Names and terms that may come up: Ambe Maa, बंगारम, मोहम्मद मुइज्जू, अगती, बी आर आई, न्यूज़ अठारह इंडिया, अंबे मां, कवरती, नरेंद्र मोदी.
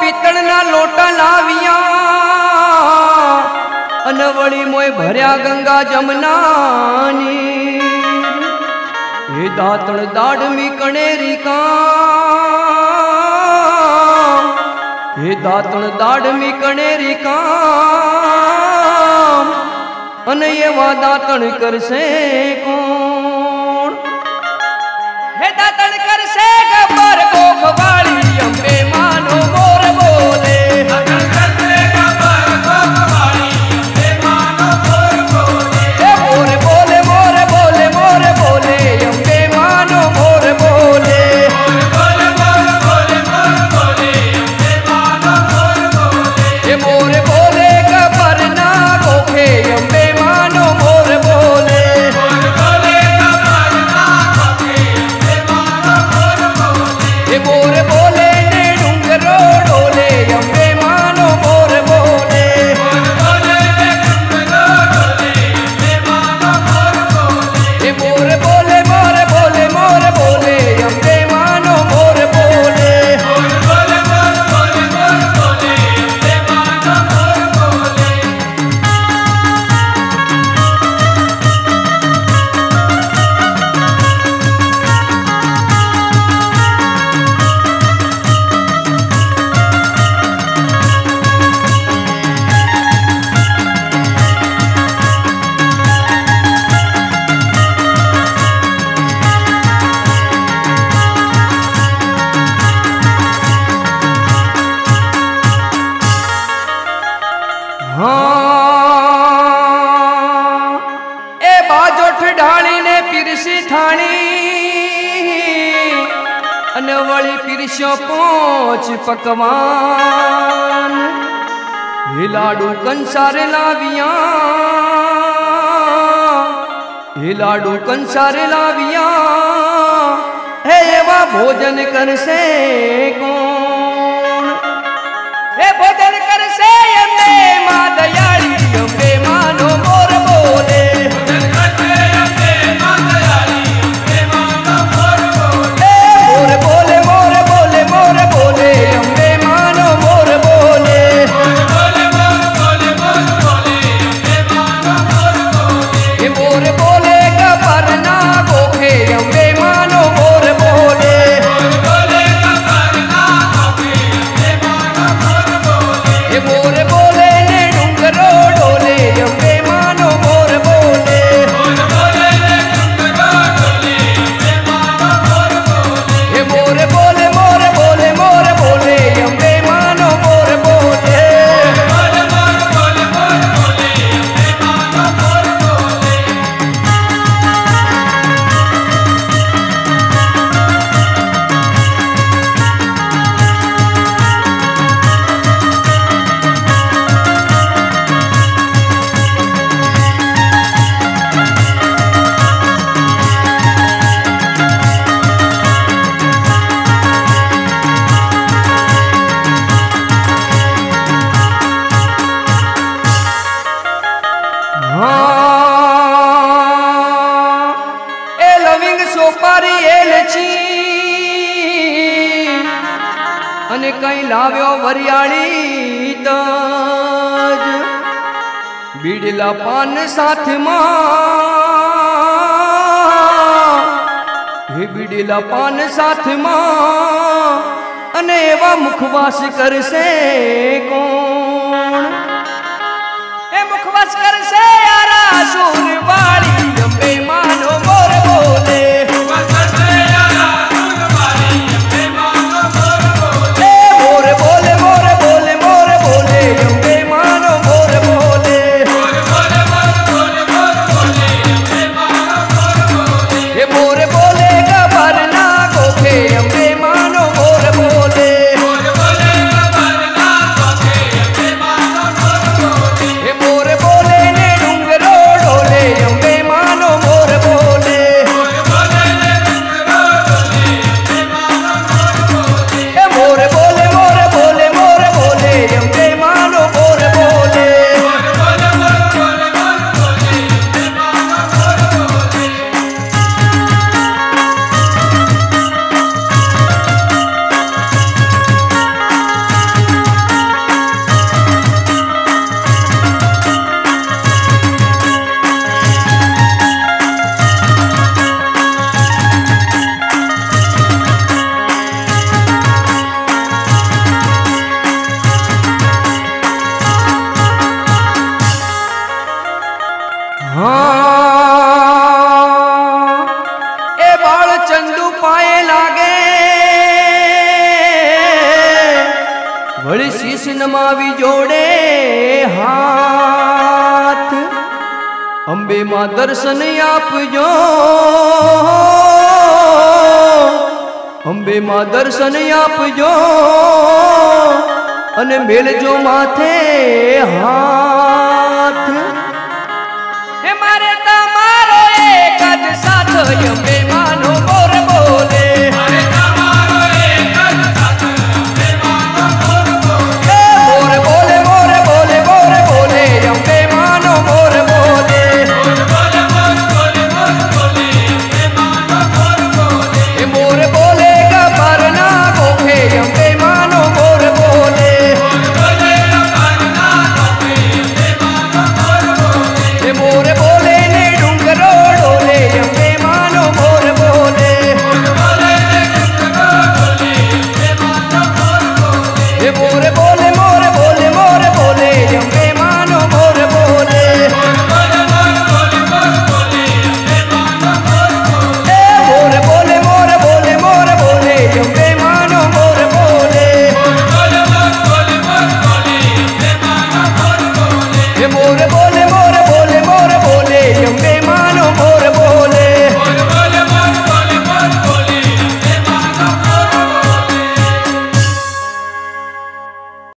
पीतल ना लोटा लाविया अनवड़ी मोय भरिया गंगा जमुना नी हे दातण दाड़ मी कणेरी का हे दातण दाड़ मी कणेरी का अने ये वा दातण करसे कोण हे दातण करसे गबर गोखवाली अंबे मां नो मोर बोले पकवान हे लाडू कंसारे लाविया हे लाडू कंसारे लाविया हे एवा भोजन करसे कोण हे भोजन करसे अंबे मां दयाली अंबे मां नो मोर बोले बीड़ला पान साथ मां बीड़ला पान साथ मां अने एवा मुखवास करसे कोण ए मुखवास करसे यारा सूर वाली अंबे मां नो मोर बोले हरे शीश नमावी जोड़े हाथ, अंबे माँ दर्शन आप जो, अंबे माँ दर्शन आप जो, अने मेल जो माथे हाथ। हे मारे तमारो एक साथ अंबे मानो।